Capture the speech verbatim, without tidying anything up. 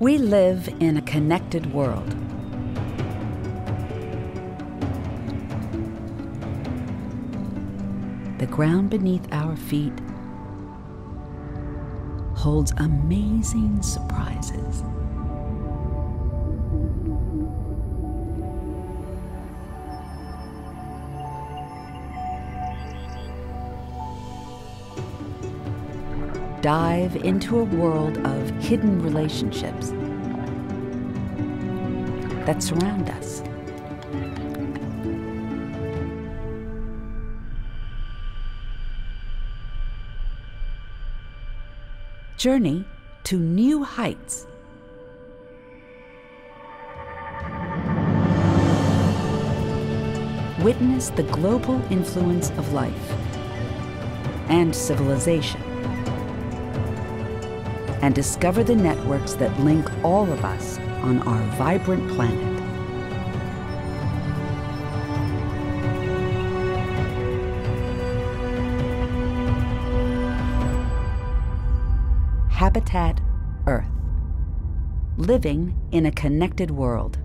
We live in a connected world. The ground beneath our feet holds amazing surprises. Dive into a world of hidden relationships that surround us. Journey to new heights. Witness the global influence of life and civilization, and discover the networks that link all of us on our vibrant planet. Habitat Earth, living in a connected world.